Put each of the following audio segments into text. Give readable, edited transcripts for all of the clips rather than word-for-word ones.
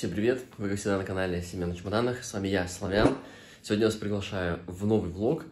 Всем привет! Вы, как всегда, на канале Семья на чемоданах. С вами я, Славян. Сегодня вас приглашаю в новый влог.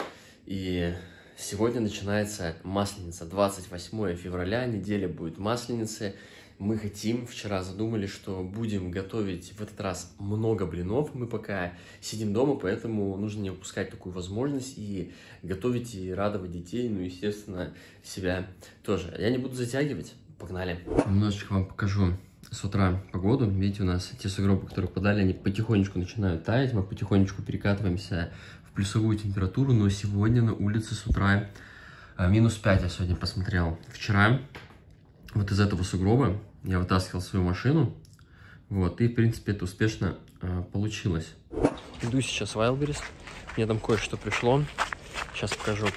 И сегодня начинается Масленица. 28 февраля, неделя будет Масленицы. Мы хотим, вчера задумали, что будем готовить в этот раз много блинов. Мы пока сидим дома, поэтому нужно не упускать такую возможность и готовить, и радовать детей, ну, естественно, себя тоже. Я не буду затягивать. Погнали! Немножечко вам покажу с утра погоду. Видите, у нас те сугробы, которые подали, они потихонечку начинают таять, мы потихонечку перекатываемся в плюсовую температуру, но сегодня на улице с утра минус 5 я сегодня посмотрел. Вчера вот из этого сугроба я вытаскивал свою машину, вот, и, в принципе, это успешно получилось. Иду сейчас в Wildberries, мне там кое-что пришло, сейчас покажу.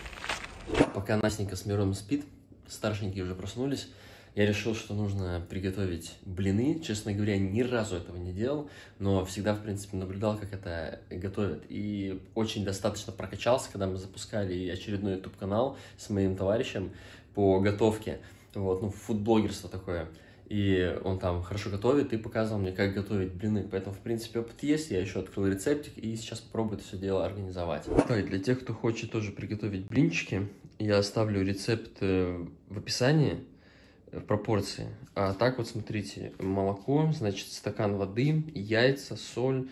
Пока Настенька с Мироном спит, старшенькие уже проснулись. Я решил, что нужно приготовить блины. Честно говоря, ни разу этого не делал, но всегда, в принципе, наблюдал, как это готовят. И очень достаточно прокачался, когда мы запускали очередной YouTube-канал с моим товарищем по готовке. Вот, ну, фудблогерство такое. И он там хорошо готовит и показывал мне, как готовить блины. Поэтому, в принципе, опыт есть. Я еще открыл рецептик и сейчас попробую это все дело организовать. Так, для тех, кто хочет тоже приготовить блинчики, я оставлю рецепт в описании. В пропорции. А так вот, смотрите, молоко, значит, стакан воды, яйца, соль,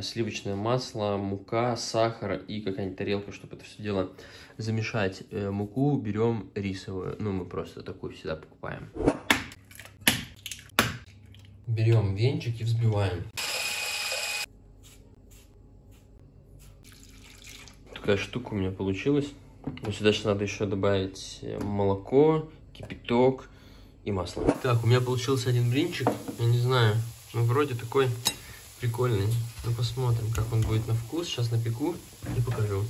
сливочное масло, мука, сахар и какая-нибудь тарелка, чтобы это все дело замешать. Муку берем рисовую, ну, мы просто такую всегда покупаем. Берем венчик и взбиваем. Такая штука у меня получилась. Но сюда же надо еще добавить молоко, кипяток и масло. Так, у меня получился один блинчик. Я не знаю, ну, вроде такой прикольный. Ну, посмотрим, как он будет на вкус. Сейчас напеку и покажу.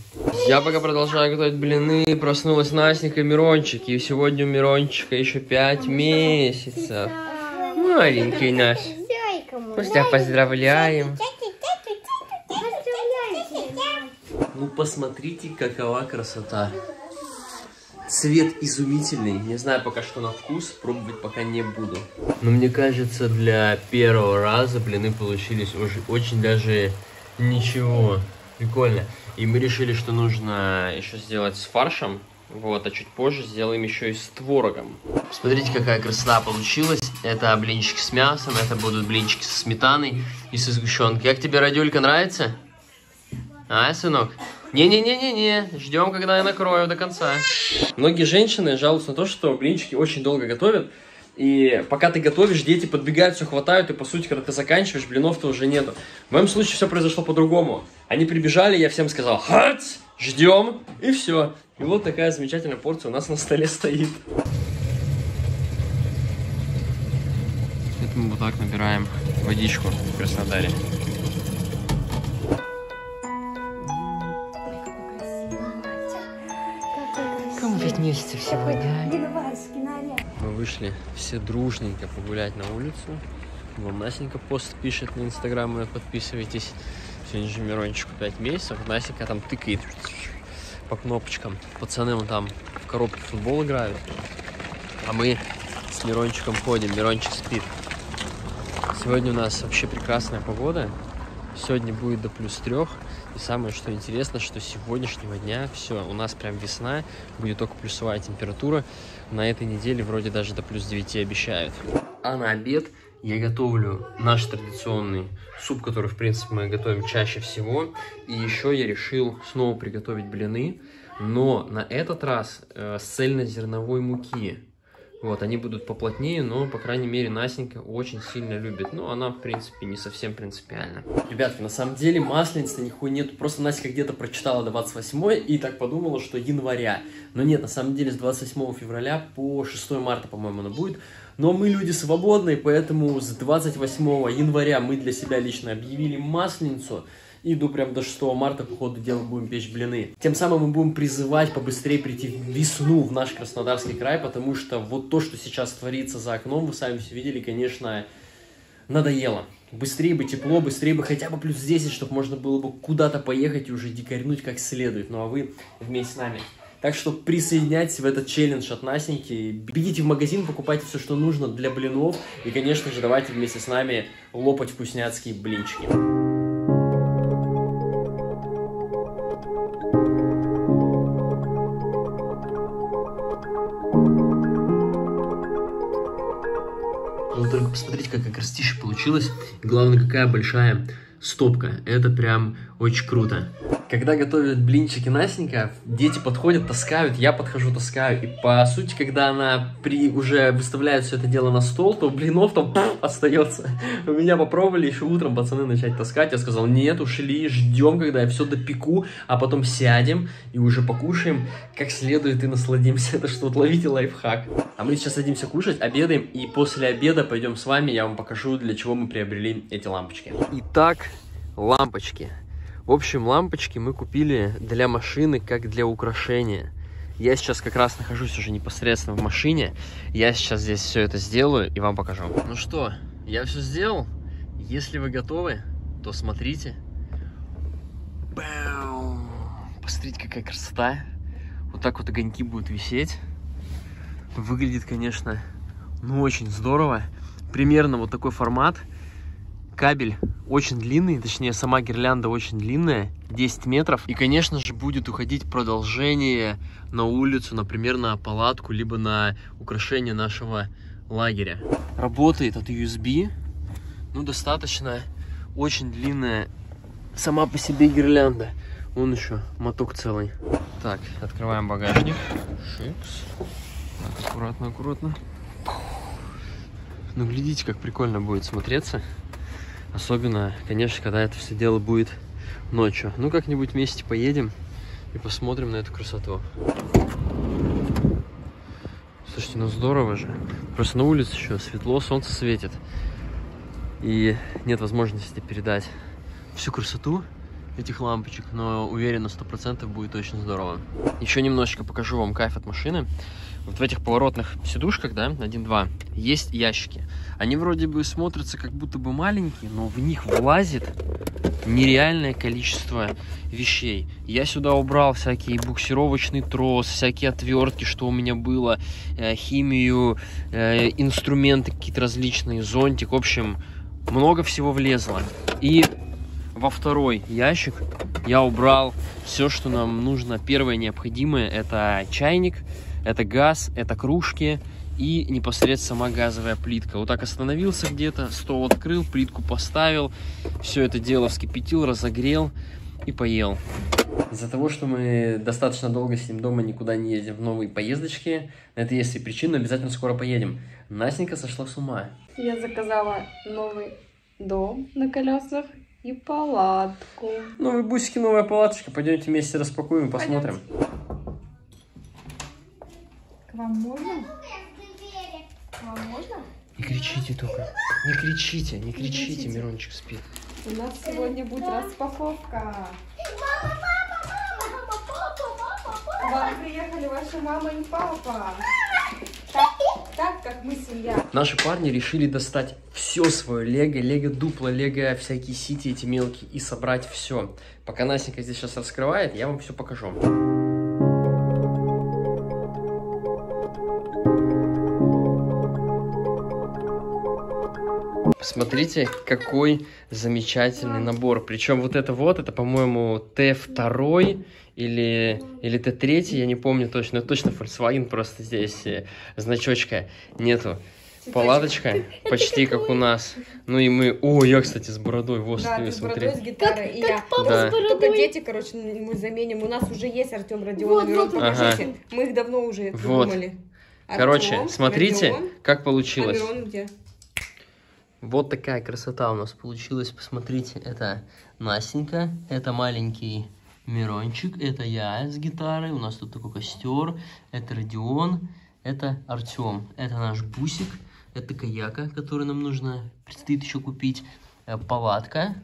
Я пока продолжаю готовить блины. Проснулась Настенька, Мирончик. И сегодня у Мирончика еще 5 месяцев. Маленький наш. Мы тебя поздравляем. Ну, посмотрите, какова красота. Цвет изумительный, не знаю пока что на вкус, пробовать пока не буду. Но мне кажется, для первого раза блины получились уже очень даже ничего, прикольно. И мы решили, что нужно еще сделать с фаршем, вот, а чуть позже сделаем еще и с творогом. Смотрите, какая красота получилась. Это блинчики с мясом, это будут блинчики со сметаной и со сгущенкой. Как тебе, Родюлька, нравится? А, сынок? Не-не-не-не-не, ждем, когда я накрою до конца. Многие женщины жалуются на то, что блинчики очень долго готовят. И пока ты готовишь, дети подбегают, все хватают. И, по сути, когда ты заканчиваешь, блинов-то уже нету. В моем случае все произошло по-другому. Они прибежали, я всем сказал: «Хац! Ждем!» И все. И вот такая замечательная порция у нас на столе стоит. Это мы вот так набираем водичку в Краснодаре. Месяцев сегодня. Мы вышли все дружненько погулять на улицу. Вам Настенька пост пишет на Инстаграм, ее подписывайтесь. Сегодня же Мирончику 5 месяцев. Настенька там тыкает по кнопочкам. Пацаны вон там в коробке футбол играют. А мы с Мирончиком ходим. Мирончик спит. Сегодня у нас вообще прекрасная погода. Сегодня будет до +3. И самое, что интересно, что с сегодняшнего дня все, у нас прям весна, будет только плюсовая температура. На этой неделе вроде даже до +9 обещают. А на обед я готовлю наш традиционный суп, который, в принципе, мы готовим чаще всего. И еще я решил снова приготовить блины, но на этот раз с цельнозерновой муки. Вот, они будут поплотнее, но, по крайней мере, Настенька очень сильно любит. Но она, в принципе, не совсем принципиальна. Ребятки, на самом деле масленицы нихуя нету. Просто Настенька где-то прочитала 28 и так подумала, что января. Но нет, на самом деле с 28 февраля по 6 марта, по-моему, она будет. Но мы люди свободные, поэтому с 28 января мы для себя лично объявили масленицу. Иду прям до 6 марта, по ходу дела будем печь блины. Тем самым мы будем призывать побыстрее прийти в весну в наш Краснодарский край, потому что вот то, что сейчас творится за окном, вы сами все видели, конечно, надоело. Быстрее бы тепло, быстрее бы хотя бы +10, чтобы можно было бы куда-то поехать и уже дикарнуть как следует. Ну а вы вместе с нами Так что присоединяйтесь в этот челлендж от Настеньки. Бегите в магазин, покупайте все, что нужно для блинов. И, конечно же, давайте вместе с нами лопать вкусняцкие блинчики. Ну, только посмотрите, какая красотища получилась. И главное, какая большая стопка. Это прям очень круто. Когда готовят блинчики Настенька, дети подходят, таскают, я подхожу, таскаю. И по сути, когда она уже выставляет все это дело на стол, то блинов там остается. У меня попробовали еще утром пацаны начать таскать. Я сказал, нет, ушли, ждем, когда я все допеку, а потом сядем и уже покушаем как следует и насладимся. Это что, ловите лайфхак. А мы сейчас садимся кушать, обедаем, и после обеда пойдем с вами, я вам покажу, для чего мы приобрели эти лампочки. Итак, лампочки. В общем, лампочки мы купили для машины, как для украшения. Я сейчас как раз нахожусь уже непосредственно в машине. Я сейчас здесь все это сделаю и вам покажу. Ну что, я все сделал. Если вы готовы, то смотрите. Бэм! Посмотрите, какая красота. Вот так вот огоньки будут висеть. Выглядит, конечно, ну очень здорово. Примерно вот такой формат. Кабель очень длинный, точнее сама гирлянда очень длинная, 10 метров. И, конечно же, будет уходить продолжение на улицу, например, на палатку, либо на украшение нашего лагеря. Работает от USB, ну достаточно, очень длинная сама по себе гирлянда. Вон еще моток целый. Так, открываем багажник. Шикс. Так, аккуратно, аккуратно. Ну, глядите, как прикольно будет смотреться. Особенно, конечно, когда это все дело будет ночью. Ну, как-нибудь вместе поедем и посмотрим на эту красоту. Слушайте, ну здорово же. Просто на улице еще светло, солнце светит. И нет возможности передать всю красоту этих лампочек. Но уверен, на 100% будет очень здорово. Еще немножечко покажу вам кайф от машины. Вот в этих поворотных сидушках, да, 1-2, есть ящики. Они вроде бы смотрятся как будто бы маленькие, но в них влазит нереальное количество вещей. Я сюда убрал всякий буксировочный трос, всякие отвертки, что у меня было, химию, инструменты какие-то различные, зонтик. В общем, много всего влезло. И во второй ящик я убрал все, что нам нужно. Первое необходимое – это чайник. Это газ, это кружки и непосредственно сама газовая плитка. Вот так остановился где-то, стол открыл, плитку поставил, все это дело вскипятил, разогрел и поел. Из-за того, что мы достаточно долго сидим дома, никуда не ездим в новые поездочки, это есть и причина, обязательно скоро поедем. Настенька сошла с ума. Я заказала новый дом на колесах и палатку. Новые бусики, новая палаточка. Пойдемте вместе распакуем и посмотрим. Вам можно? Вам можно? Не кричите только. Не кричите, не кричите, Мирончик спит. У нас сегодня будет распаковка. Мама, мама, мама, папа, папа. К вам приехали ваши мама и папа. Так как мы семья. Наши парни решили достать все свое лего, лего дупло, лего всякие сити эти мелкие и собрать все. Пока Настенька здесь сейчас раскрывает, я вам все покажу. Смотрите, какой замечательный набор. Причем вот, это, по-моему, Т2 или Т3, я не помню точно. Точно Volkswagen, просто здесь значочка нету. Палаточка почти как у нас. Ну и мы... О, я, кстати, с бородой. Вот, да, с бородой, с гитарой. Как, и как я. Папа, да. С бородой. Только дети, короче, мы заменим. У нас уже есть Артем, Родион, Мирон, вот, покажите. Ага. Мы их давно уже придумали. Вот. Короче, Артем, смотрите, Родион, как получилось. А Мирон где? Вот такая красота у нас получилась. Посмотрите, это Настенька, это маленький Мирончик, это я с гитарой, у нас тут такой костер, это Родион, это Артем, это наш бусик, это каяка, который нам нужно, предстоит еще купить, палатка,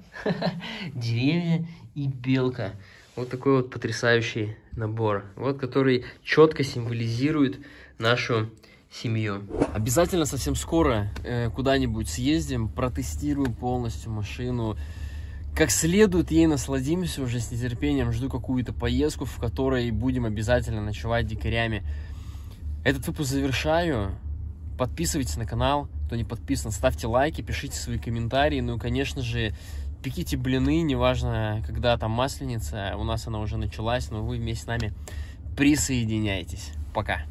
деревья и белка. Вот такой вот потрясающий набор, вот который четко символизирует нашу семью. Обязательно совсем скоро куда-нибудь съездим, протестируем полностью машину, как следует ей насладимся уже с нетерпением. Жду какую-то поездку, в которой будем обязательно ночевать дикарями. Этот выпуск завершаю. Подписывайтесь на канал, кто не подписан, ставьте лайки, пишите свои комментарии. Ну и, конечно же, пеките блины, неважно, когда там масленица. У нас она уже началась, но вы вместе с нами присоединяйтесь. Пока!